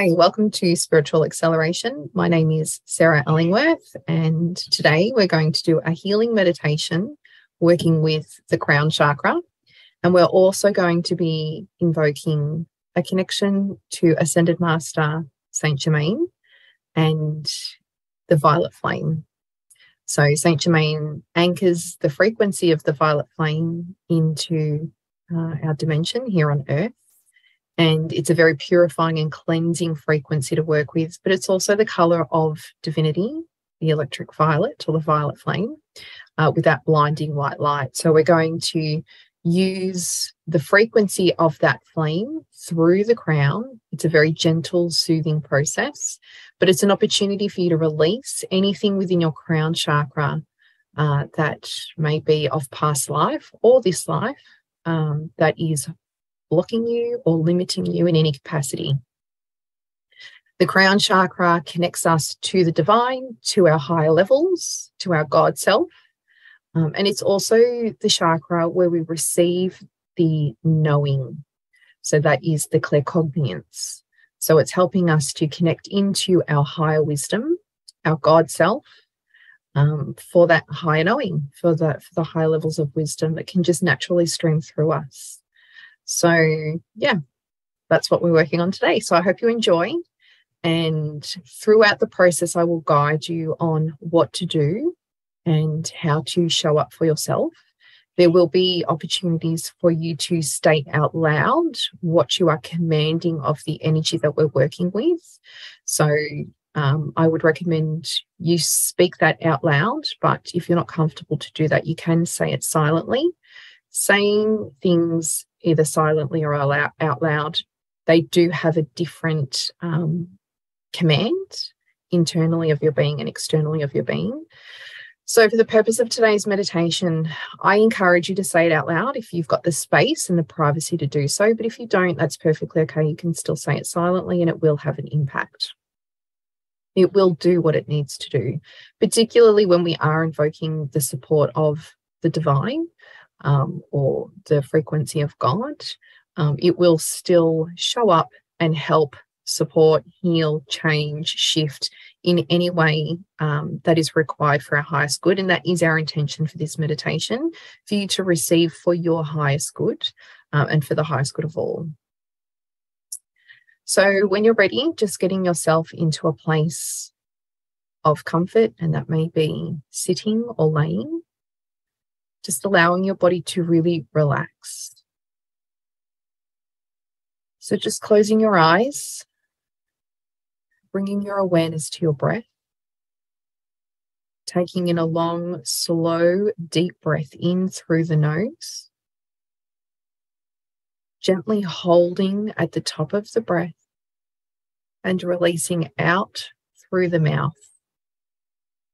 Hi, welcome to Spiritual Acceleration. My name is Sarah Ellingworth, and today we're going to do a healing meditation working with the crown chakra. And we're also going to be invoking a connection to Ascended Master Saint Germain and the Violet Flame. So Saint Germain anchors the frequency of the Violet Flame into our dimension here on Earth. And it's a very purifying and cleansing frequency to work with, but it's also the colour of divinity, the electric violet or the violet flame, with that blinding white light. So we're going to use the frequency of that flame through the crown. It's a very gentle, soothing process, but it's an opportunity for you to release anything within your crown chakra that may be of past life or this life that is blocking you or limiting you in any capacity. The crown chakra connects us to the divine, to our higher levels, to our God self. And it's also the chakra where we receive the knowing. So that is the claircognizance. So it's helping us to connect into our higher wisdom, our God self, for that higher knowing, for the higher levels of wisdom that can just naturally stream through us. So yeah, that's what we're working on today. So I hope you enjoy. And throughout the process, I will guide you on what to do and how to show up for yourself. There will be opportunities for you to state out loud what you are commanding of the energy that we're working with. So I would recommend you speak that out loud, but if you're not comfortable to do that, you can say it silently. Saying things either silently or out loud, they do have a different command internally of your being and externally of your being. So for the purpose of today's meditation, I encourage you to say it out loud if you've got the space and the privacy to do so. But if you don't, that's perfectly okay. You can still say it silently and it will have an impact. It will do what it needs to do, particularly when we are invoking the support of the divine. Or the frequency of God, it will still show up and help support, heal, change, shift in any way that is required for our highest good. And that is our intention for this meditation, for you to receive for your highest good and for the highest good of all. So when you're ready, just getting yourself into a place of comfort, and that may be sitting or laying. Just allowing your body to really relax. So just closing your eyes, bringing your awareness to your breath, taking in a long, slow, deep breath in through the nose, gently holding at the top of the breath and releasing out through the mouth,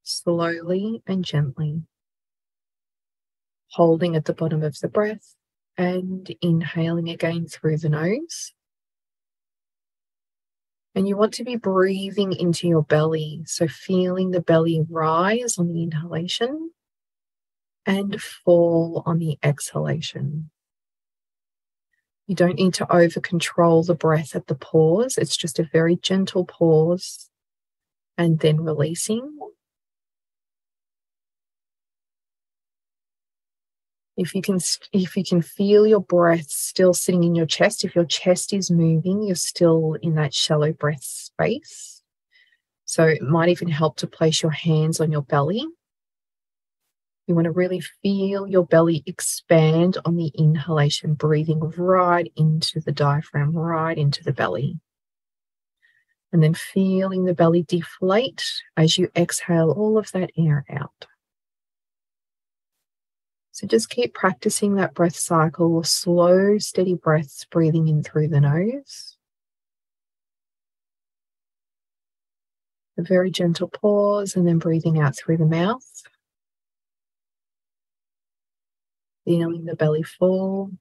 slowly and gently. Holding at the bottom of the breath and inhaling again through the nose. And you want to be breathing into your belly, so feeling the belly rise on the inhalation and fall on the exhalation. You don't need to over control the breath at the pause. It's just a very gentle pause and then releasing. If you can feel your breath still sitting in your chest, if your chest is moving, you're still in that shallow breath space. So it might even help to place your hands on your belly. You want to really feel your belly expand on the inhalation, breathing right into the diaphragm, right into the belly. And then feeling the belly deflate as you exhale all of that air out. So just keep practicing that breath cycle, slow, steady breaths, breathing in through the nose. A very gentle pause and then breathing out through the mouth. Feeling the belly fall.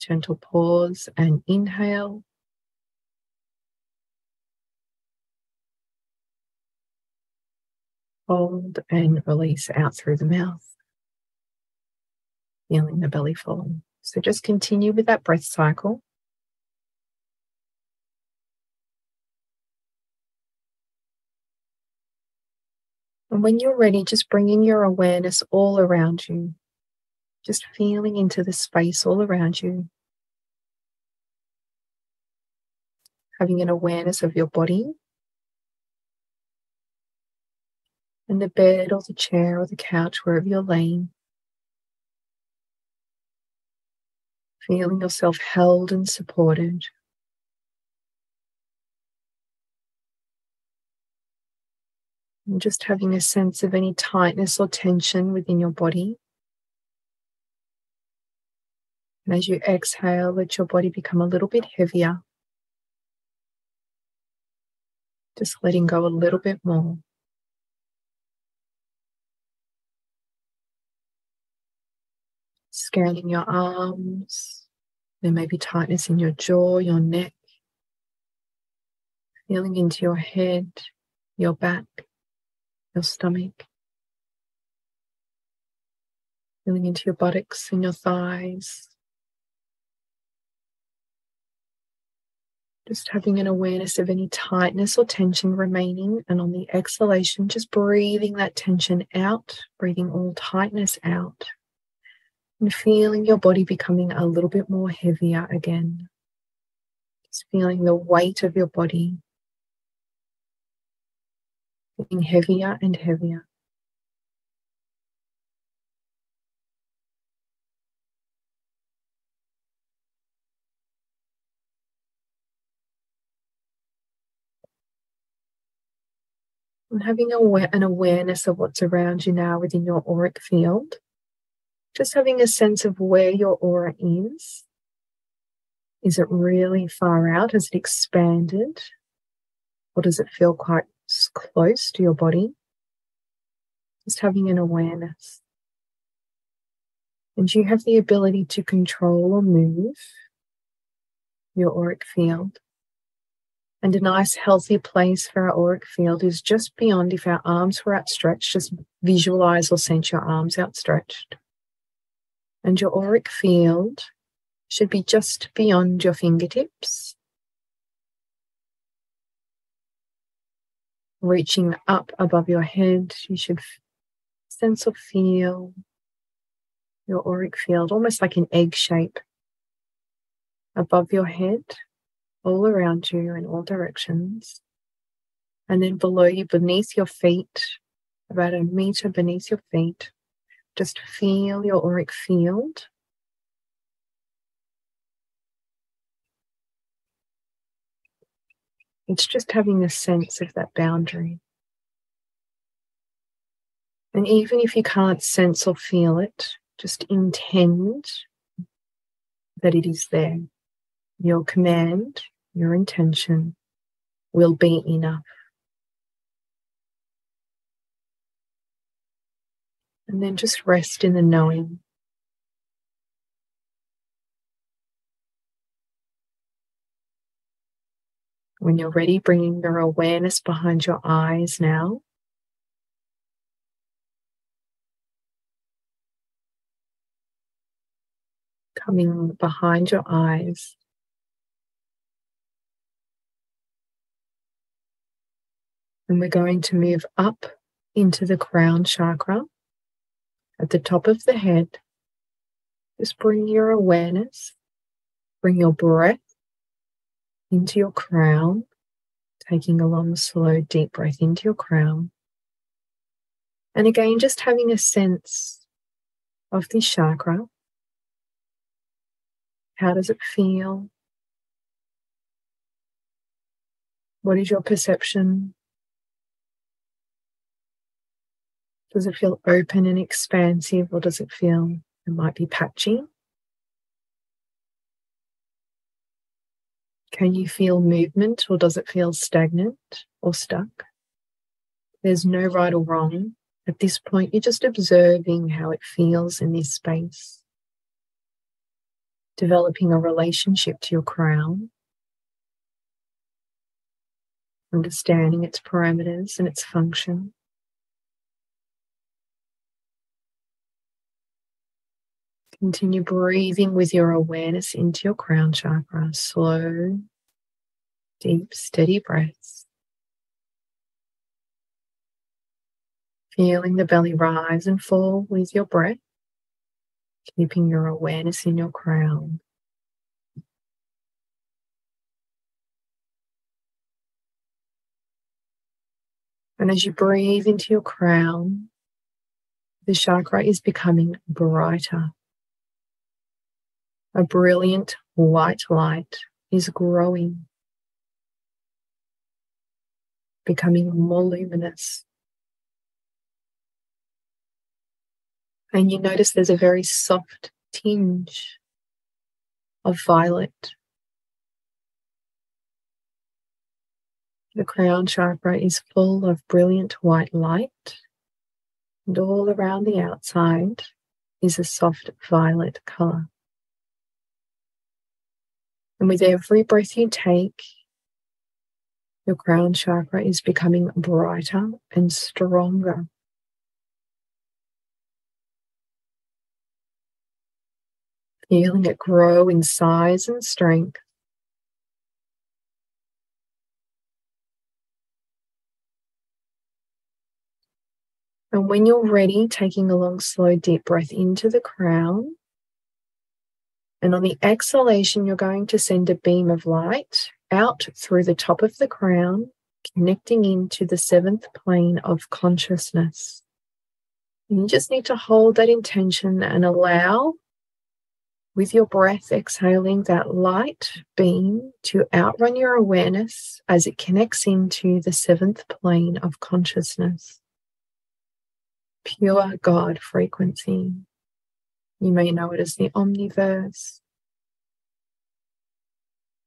Gentle pause and inhale. Hold and release out through the mouth. Feeling the belly full. So just continue with that breath cycle. And when you're ready, just bringing your awareness all around you, just feeling into the space all around you, having an awareness of your body and the bed or the chair or the couch, wherever you're laying, feeling yourself held and supported. And just having a sense of any tightness or tension within your body. And as you exhale, let your body become a little bit heavier. Just letting go a little bit more. Scanning your arms. There may be tightness in your jaw, your neck. Feeling into your head, your back, your stomach, feeling into your buttocks and your thighs, just having an awareness of any tightness or tension remaining, and on the exhalation, just breathing that tension out, breathing all tightness out, and feeling your body becoming a little bit more heavier again, just feeling the weight of your body. Getting heavier and heavier. And having an awareness of what's around you now within your auric field. Just having a sense of where your aura is. Is it really far out? Has it expanded? Or does it feel quite close to your body? Just having an awareness. And you have the ability to control or move your auric field. And a nice healthy place for our auric field is just beyond, if our arms were outstretched, just visualize or sense your arms outstretched. And your auric field should be just beyond your fingertips, reaching up above your head. You should sense or feel your auric field almost like an egg shape above your head, all around you in all directions. And then below you, beneath your feet, about a meter beneath your feet, just feel your auric field. It's just having a sense of that boundary. And even if you can't sense or feel it, just intend that it is there. Your command, your intention will be enough. And then just rest in the knowing. When you're ready, bringing your awareness behind your eyes now. Coming behind your eyes. And we're going to move up into the crown chakra at the top of the head. Just bring your awareness, bring your breath into your crown, taking a long, slow, deep breath into your crown. And again, just having a sense of this chakra. How does it feel? What is your perception? Does it feel open and expansive, or does it feel, it might be patchy? Can you feel movement, or does it feel stagnant or stuck? There's no right or wrong. At this point, you're just observing how it feels in this space. Developing a relationship to your crown. Understanding its parameters and its function. Continue breathing with your awareness into your crown chakra. Slow, deep, steady breaths. Feeling the belly rise and fall with your breath, keeping your awareness in your crown. And as you breathe into your crown, the chakra is becoming brighter. A brilliant white light is growing, becoming more luminous. And you notice there's a very soft tinge of violet. The crown chakra is full of brilliant white light, and all around the outside is a soft violet color. And with every breath you take, your crown chakra is becoming brighter and stronger. Feeling it grow in size and strength. And when you're ready, taking a long, slow, deep breath into the crown. And on the exhalation, you're going to send a beam of light out through the top of the crown, connecting into the seventh plane of consciousness. And you just need to hold that intention and allow, with your breath exhaling, that light beam to outrun your awareness as it connects into the seventh plane of consciousness. Pure God frequency. You may know it as the omniverse.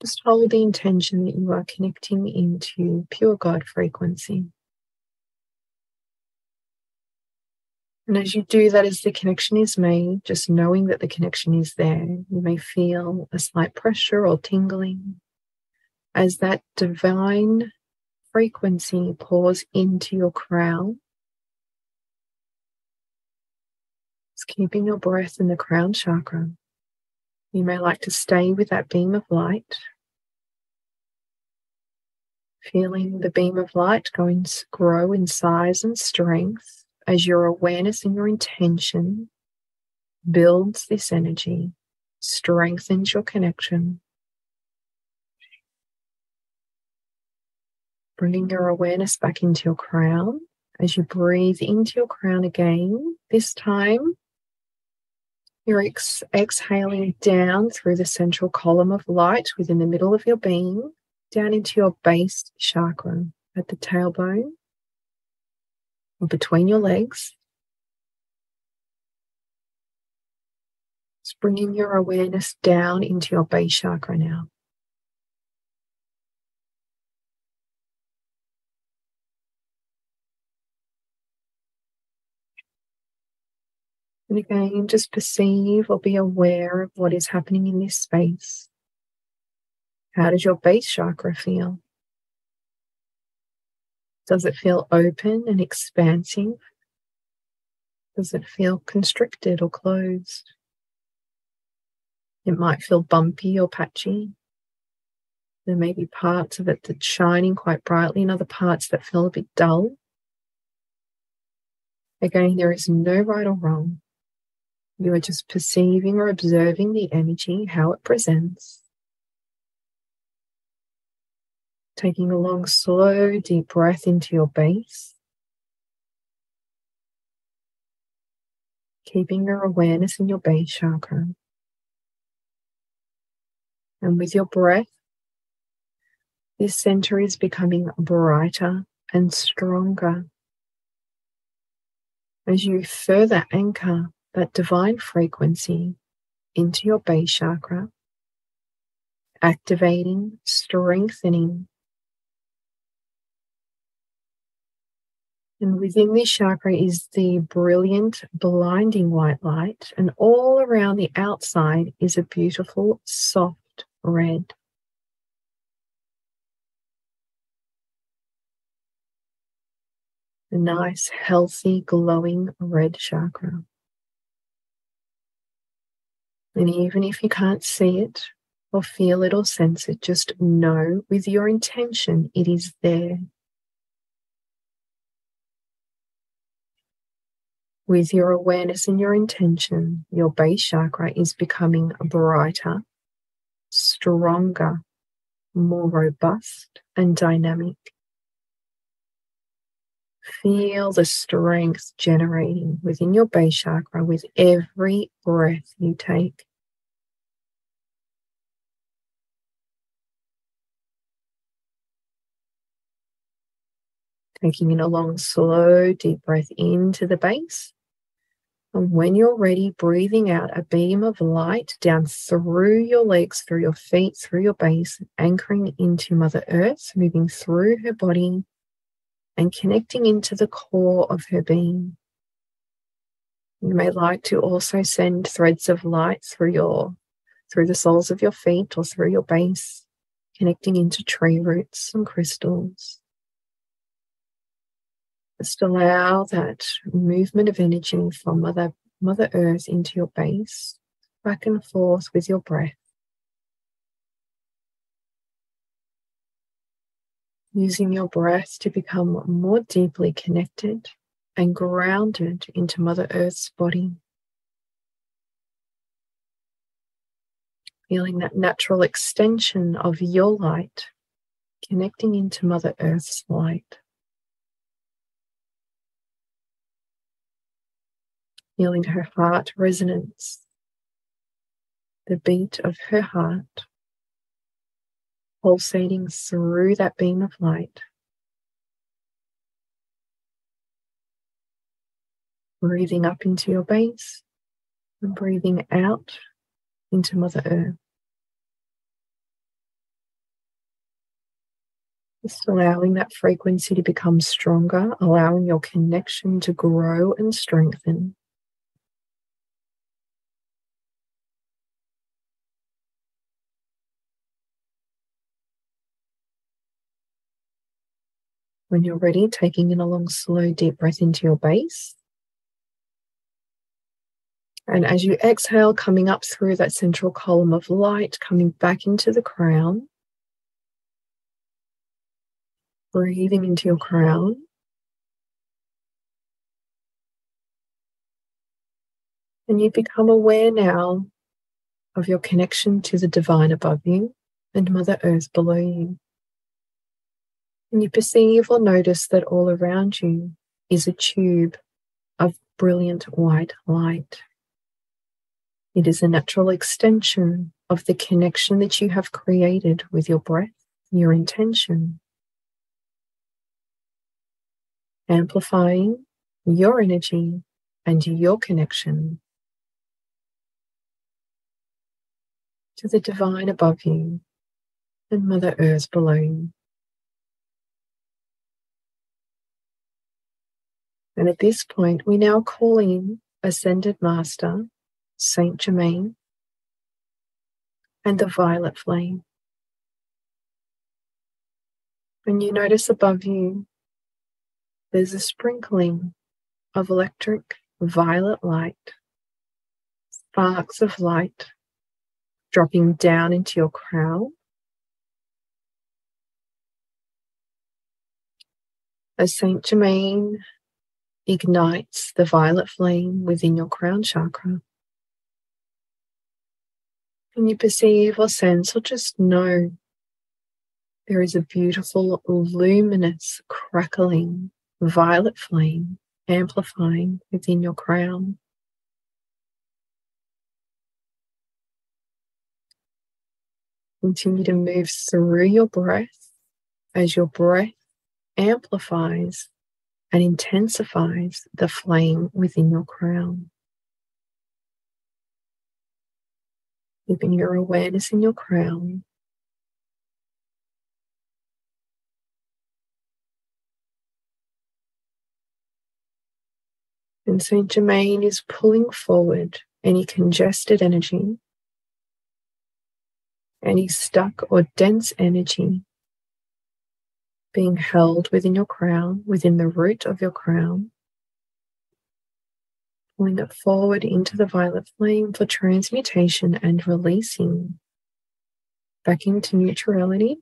Just hold the intention that you are connecting into pure God frequency. And as you do that, as the connection is made, just knowing that the connection is there, you may feel a slight pressure or tingling as that divine frequency pours into your crown. Just keeping your breath in the crown chakra. You may like to stay with that beam of light, feeling the beam of light grow in size and strength. As your awareness and your intention builds this energy, strengthens your connection, bringing your awareness back into your crown. As you breathe into your crown again, this time you're exhaling down through the central column of light within the middle of your being, down into your base chakra at the tailbone, between your legs. Just bringing your awareness down into your base chakra now. And again, just perceive or be aware of what is happening in this space. How does your base chakra feel? Does it feel open and expansive? Does it feel constricted or closed? It might feel bumpy or patchy. There may be parts of it that's shining quite brightly and other parts that feel a bit dull. Again, there is no right or wrong. You are just perceiving or observing the energy, how it presents. Taking a long, slow, deep breath into your base. Keeping your awareness in your base chakra. And with your breath, this center is becoming brighter and stronger. As you further anchor that divine frequency into your base chakra, activating, strengthening. And within this chakra is the brilliant, blinding white light. And all around the outside is a beautiful, soft red. A nice, healthy, glowing red chakra. And even if you can't see it, or feel it, or sense it, just know with your intention it is there. With your awareness and your intention, your base chakra is becoming brighter, stronger, more robust and dynamic. Feel the strength generating within your base chakra with every breath you take. Taking in a long, slow, deep breath into the base. And when you're ready, breathing out a beam of light down through your legs, through your feet, through your base, anchoring into Mother Earth, moving through her body and connecting into the core of her being. You may like to also send threads of light through the soles of your feet or through your base, connecting into tree roots and crystals. Just allow that movement of energy from Mother Earth into your base, back and forth with your breath. Using your breath to become more deeply connected and grounded into Mother Earth's body. Feeling that natural extension of your light, connecting into Mother Earth's light. Feeling her heart resonance, the beat of her heart, pulsating through that beam of light. Breathing up into your base and breathing out into Mother Earth. Just allowing that frequency to become stronger, allowing your connection to grow and strengthen. When you're ready, taking in a long, slow, deep breath into your base. And as you exhale, coming up through that central column of light, coming back into the crown. Breathing into your crown. And you become aware now of your connection to the divine above you and Mother Earth below you. And you perceive or notice that all around you is a tube of brilliant white light. It is a natural extension of the connection that you have created with your breath, your intention. Amplifying your energy and your connection to the divine above you and Mother Earth below you. And at this point, we now call in Ascended Master, Saint Germain, and the Violet Flame. When you notice above you, there's a sprinkling of electric violet light, sparks of light dropping down into your crown. As Saint Germain ignites the violet flame within your crown chakra. And you perceive or sense or just know there is a beautiful, luminous, crackling violet flame amplifying within your crown. Continue to move through your breath as your breath amplifies and intensifies the flame within your crown. Keeping your awareness in your crown. And Saint Germain is pulling forward any congested energy, any stuck or dense energy being held within your crown, within the root of your crown. Pulling it forward into the violet flame for transmutation and releasing back into neutrality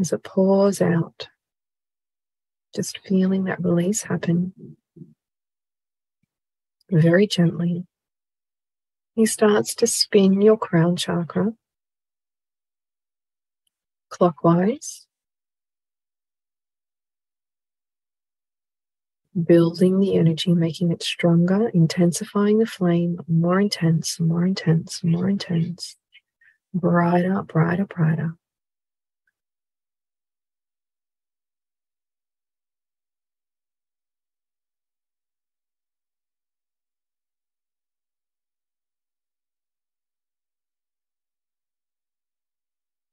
as it pours out Just feeling that release happen very gently. He starts to spin your crown chakra clockwise, building the energy, making it stronger, intensifying the flame, more intense, more intense, more intense, brighter, brighter, brighter.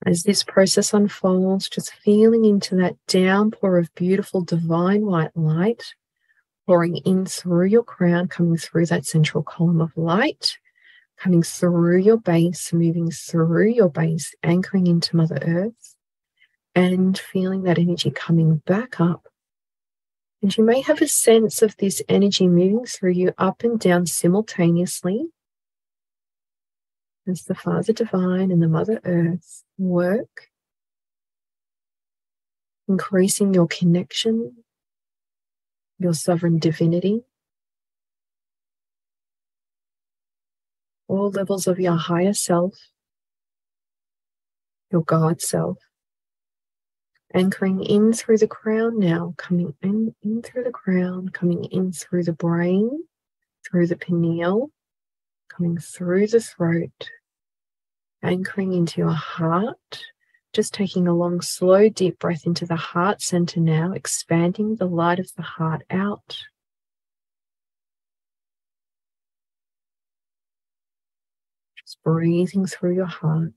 As this process unfolds, just feeling into that downpour of beautiful divine white light pouring in through your crown, coming through that central column of light, coming through your base, moving through your base, anchoring into Mother Earth, and feeling that energy coming back up. And you may have a sense of this energy moving through you up and down simultaneously, as the Father Divine and the Mother Earth work, increasing your connection, your sovereign divinity, all levels of your higher self, your God self, anchoring in through the crown now, coming in through the crown, coming in through the brain, through the pineal, coming through the throat, anchoring into your heart, just taking a long, slow, deep breath into the heart center now, expanding the light of the heart out. Just breathing through your heart.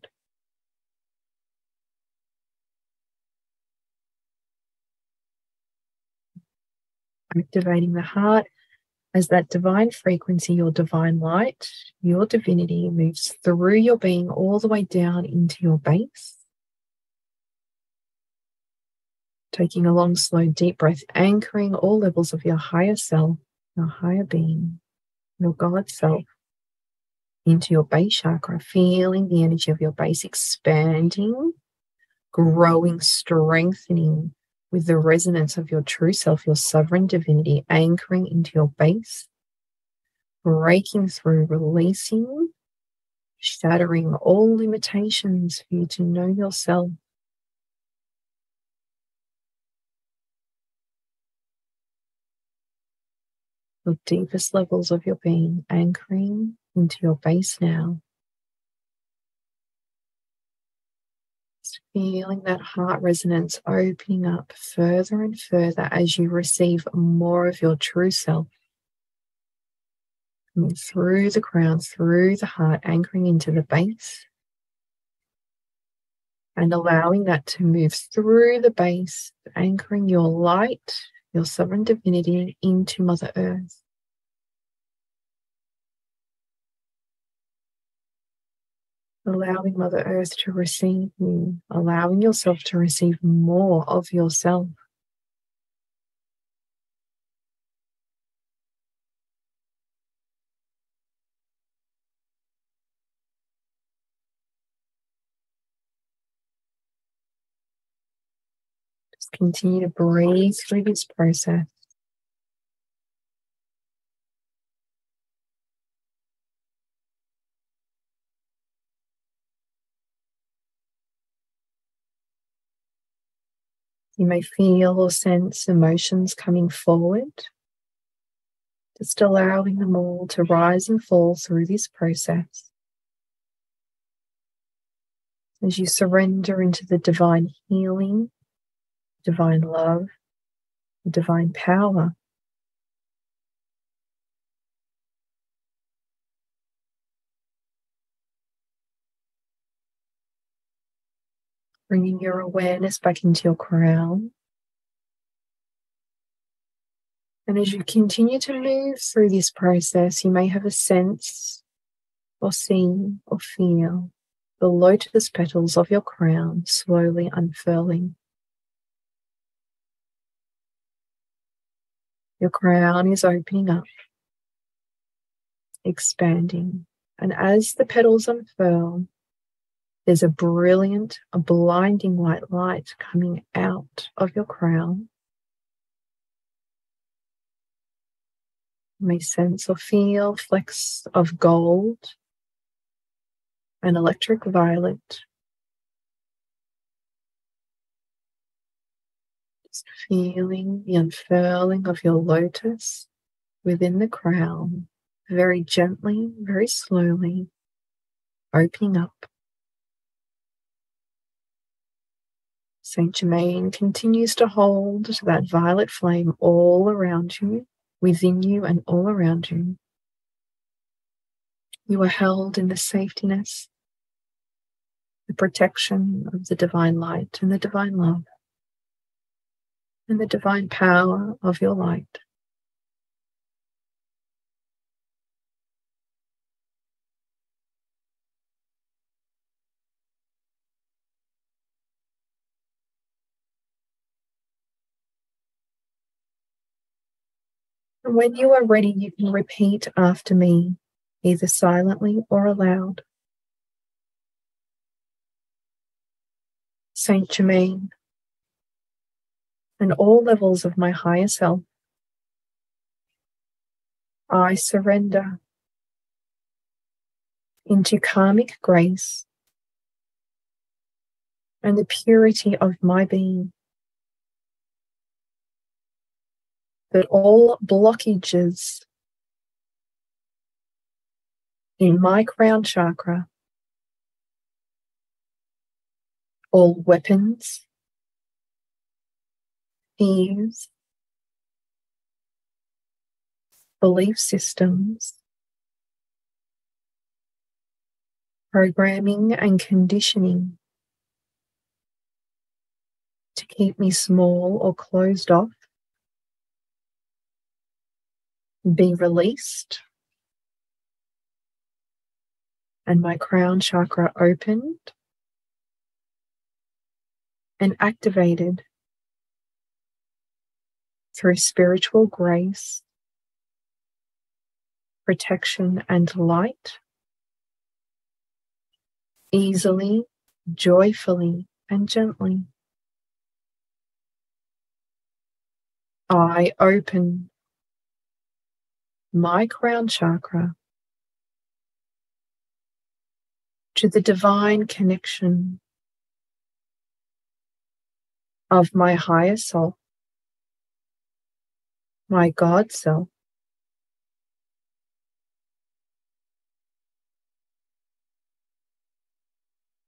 Activating the heart. As that divine frequency, your divine light, your divinity moves through your being all the way down into your base. Taking a long, slow, deep breath, anchoring all levels of your higher self, your higher being, your God self, into your base chakra, feeling the energy of your base expanding, growing, strengthening, with the resonance of your true self, your sovereign divinity, anchoring into your base, breaking through, releasing, shattering all limitations for you to know yourself. The deepest levels of your being, anchoring into your base now. Feeling that heart resonance opening up further and further as you receive more of your true self. Coming through the crown, through the heart, anchoring into the base. And allowing that to move through the base, anchoring your light, your sovereign divinity into Mother Earth. Allowing Mother Earth to receive you, allowing yourself to receive more of yourself. Just continue to breathe through this process. You may feel or sense emotions coming forward, just allowing them all to rise and fall through this process. As you surrender into the divine healing, divine love, divine power, bringing your awareness back into your crown. And as you continue to move through this process, you may have a sense or see or feel the lotus petals of your crown slowly unfurling. Your crown is opening up, expanding, and as the petals unfurl, there's a brilliant, a blinding white light coming out of your crown, My sense will feel flecks of gold and electric violet. Just feeling the unfurling of your lotus within the crown, very gently, very slowly, opening up. Saint Germain continues to hold that violet flame all around you, within you and all around you. You are held in the safetiness, the protection of the divine light and the divine love and the divine power of your light. When you are ready, you can repeat after me, either silently or aloud. Saint Germain and all levels of my higher self, I surrender into karmic grace and the purity of my being. That all blockages in my crown chakra, all weapons, fears, belief systems, programming and conditioning to keep me small or closed off, be released, and my crown chakra opened and activated through spiritual grace, protection and light, easily, joyfully and gently. I open my crown chakra to the divine connection of my higher self, my God self.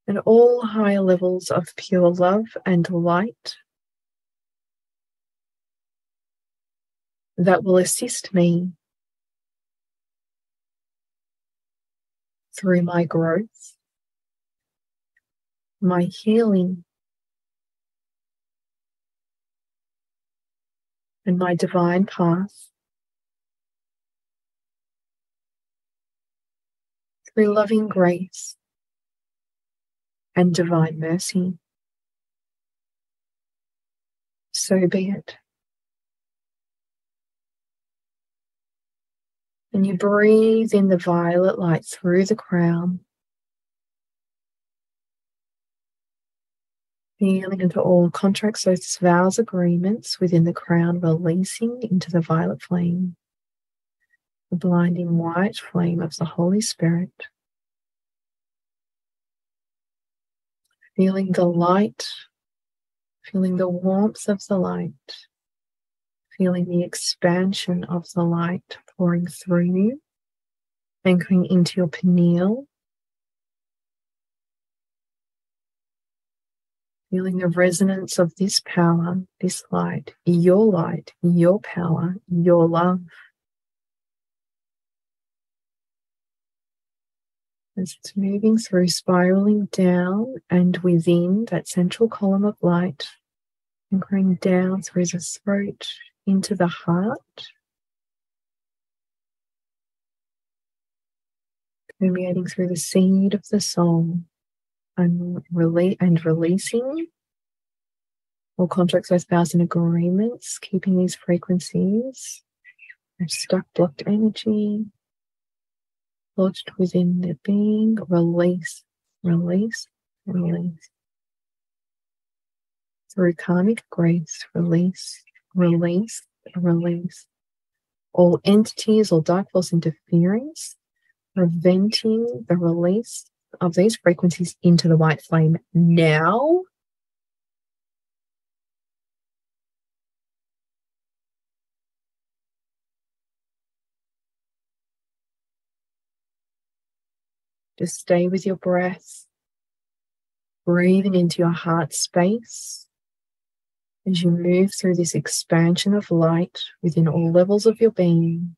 And all higher levels of pure love and light that will assist me through my growth, my healing, and my divine path. Through loving grace and divine mercy. So be it. And you breathe in the violet light through the crown, feeling into all contracts, oaths, vows, agreements within the crown, releasing into the violet flame, the blinding white flame of the Holy Spirit. Feeling the light, feeling the warmth of the light, feeling the expansion of the light pouring through you, anchoring into your pineal. Feeling the resonance of this power, this light, your power, your love. As it's moving through, spiraling down and within that central column of light, anchoring down through the throat, into the heart, permeating through the seed of the soul and releasing all contracts, oaths, vows and agreements, keeping these frequencies of stuck, blocked energy lodged within the being. Release, release, release. Through karmic grace, release, release, release. all entities or dark force interference, preventing the release of these frequencies into the white flame now. Just stay with your breath, breathing into your heart space as you move through this expansion of light within all levels of your being,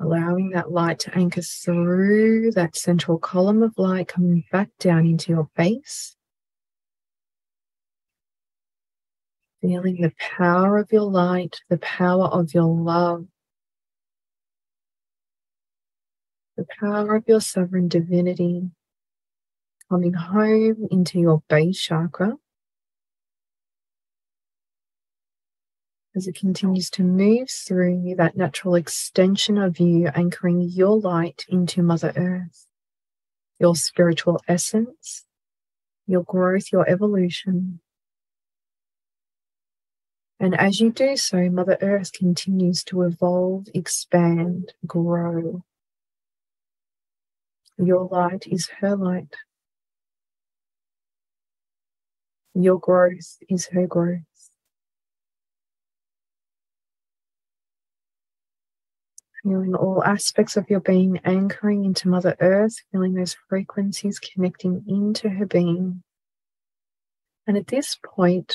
allowing that light to anchor through that central column of light, coming back down into your base, feeling the power of your light, the power of your love, the power of your sovereign divinity, coming home into your base chakra as it continues to move through that natural extension of you, anchoring your light into Mother Earth, your spiritual essence, your growth, your evolution. And as you do so, Mother Earth continues to evolve, expand, grow. Your light is her light. Your growth is her growth. Feeling all aspects of your being anchoring into Mother Earth, feeling those frequencies connecting into her being. And at this point,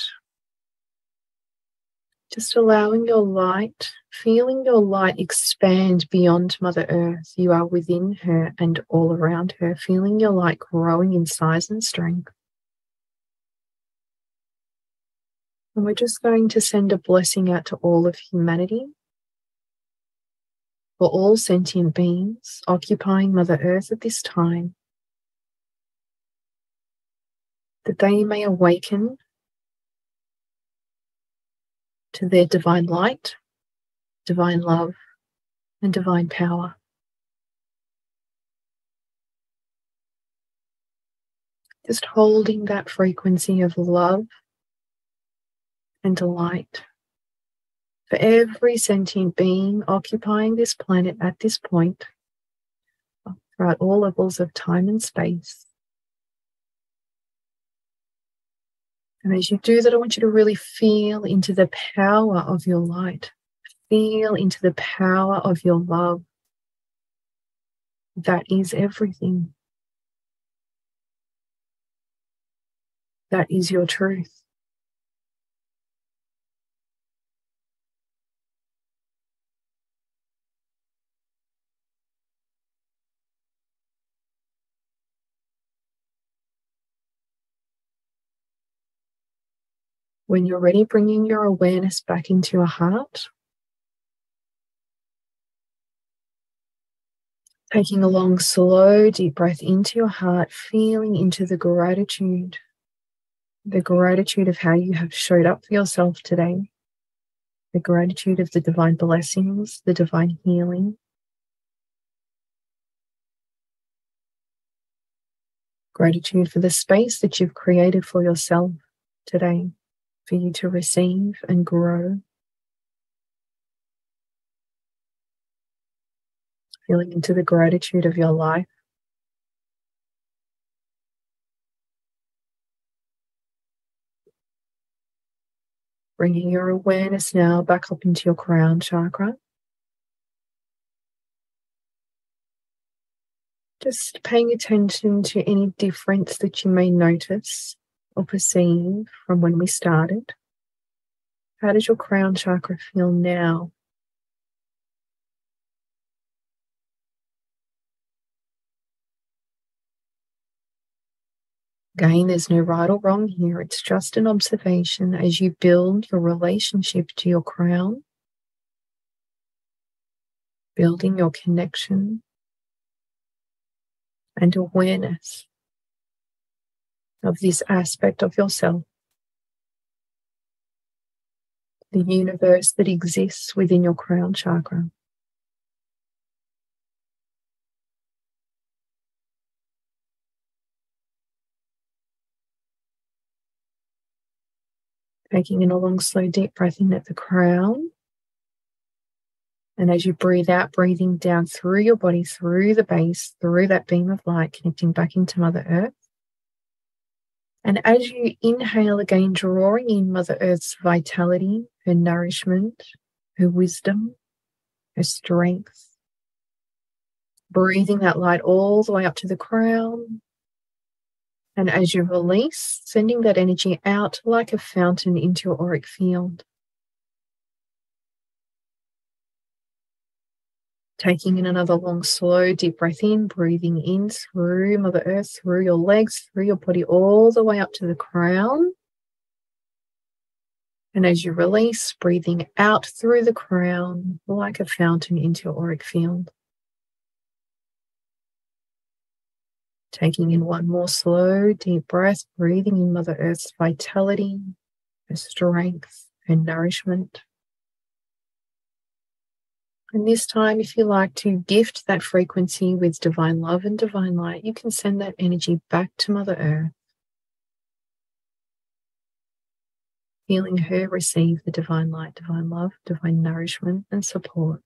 just allowing your light, feeling your light expand beyond Mother Earth. You are within her and all around her, feeling your light growing in size and strength. And we're just going to send a blessing out to all of humanity, for all sentient beings occupying Mother Earth at this time, that they may awaken to their divine light, divine love, and divine power. Just holding that frequency of love and delight for every sentient being occupying this planet at this point, throughout all levels of time and space. And as you do that, I want you to really feel into the power of your light. Feel into the power of your love. That is everything. That is your truth. When you're ready, bringing your awareness back into your heart, taking a long, slow, deep breath into your heart, feeling into the gratitude of how you have showed up for yourself today, the gratitude of the divine blessings, the divine healing, gratitude for the space that you've created for yourself today, for you to receive and grow. Feeling into the gratitude of your life. Bringing your awareness now back up into your crown chakra. Just paying attention to any difference that you may notice or perceive from when we started. How does your crown chakra feel now? Again, there's no right or wrong here. It's just an observation as you build your relationship to your crown, building your connection and awareness of this aspect of yourself, the universe that exists within your crown chakra. Taking in a long, slow, deep breath in at the crown, And as you breathe out, breathing down through your body, through the base, through that beam of light, connecting back into Mother Earth. And as you inhale again, drawing in Mother Earth's vitality, her nourishment, her wisdom, her strength. Breathing that light all the way up to the crown. And as you release, sending that energy out like a fountain into your auric field. Taking in another long, slow, deep breath in, breathing in through Mother Earth, through your legs, through your body, all the way up to the crown. And as you release, breathing out through the crown, like a fountain into your auric field. Taking in one more slow, deep breath, breathing in Mother Earth's vitality, her strength, her nourishment. And this time, if you like to gift that frequency with divine love and divine light, you can send that energy back to Mother Earth. Feeling her receive the divine light, divine love, divine nourishment and support.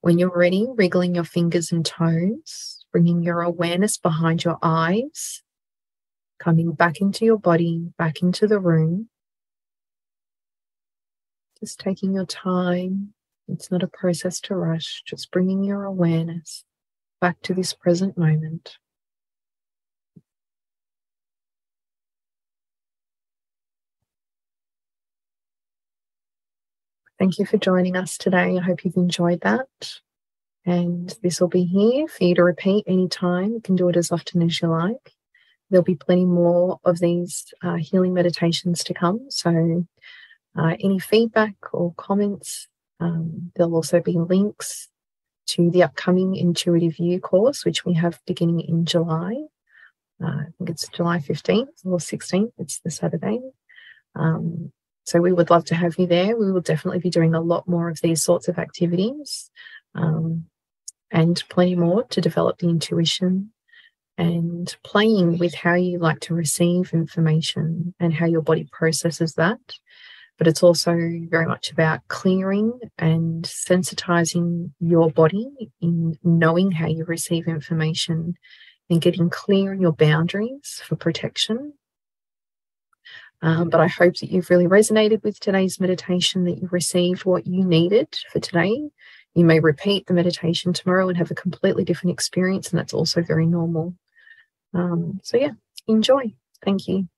When you're ready, wriggling your fingers and toes, bringing your awareness behind your eyes, coming back into your body, back into the room. Just taking your time. It's not a process to rush. Just bringing your awareness back to this present moment. Thank you for joining us today. I hope you've enjoyed that. And this will be here for you to repeat anytime. You can do it as often as you like. There'll be plenty more of these healing meditations to come. So any feedback or comments, there'll also be links to the upcoming Intuitive You course, which we have beginning in July. I think it's July 15th or 16th. It's the Saturday. So we would love to have you there. We will definitely be doing a lot more of these sorts of activities and plenty more to develop the intuition and playing with how you like to receive information and how your body processes that. But it's also very much about clearing and sensitizing your body in knowing how you receive information and getting clear in your boundaries for protection. But I hope that you've really resonated with today's meditation, that you received what you needed for today. You may repeat the meditation tomorrow and have a completely different experience, and that's also very normal. So yeah, enjoy. Thank you.